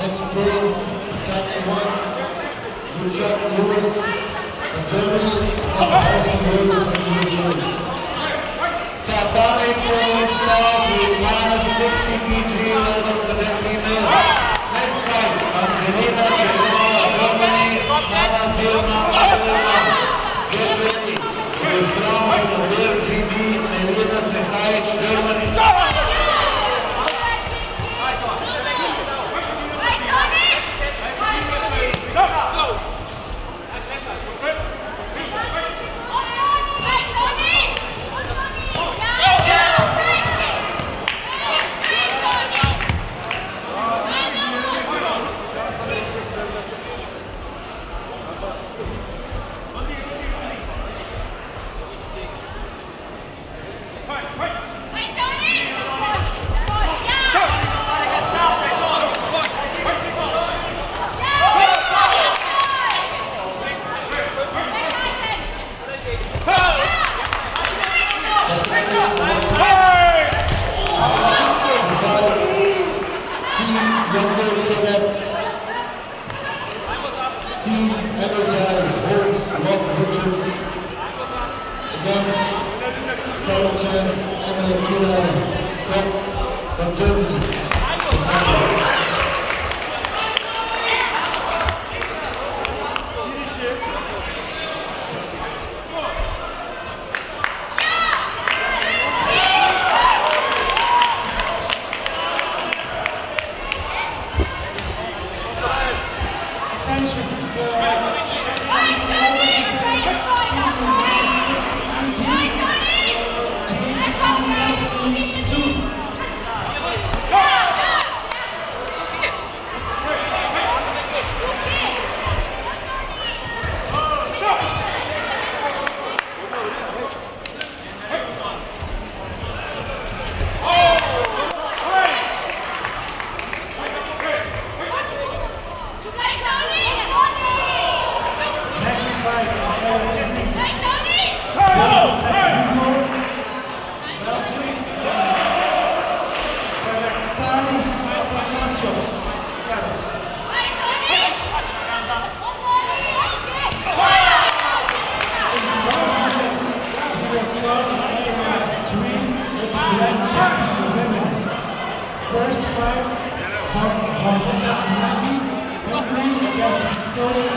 Next through, Italian one, Richard Lewis, from Germany, and Austin Lewis from England. Tatari Polo Slav with -60 kg load of the dead female. Next fight, Angelina Cecchina, Germany, Anna Vilma Adelina. Get ready, Ruslan Sabir GB, Melina Cechaic, Germany. First fights, Hong Kong, Hong Kong,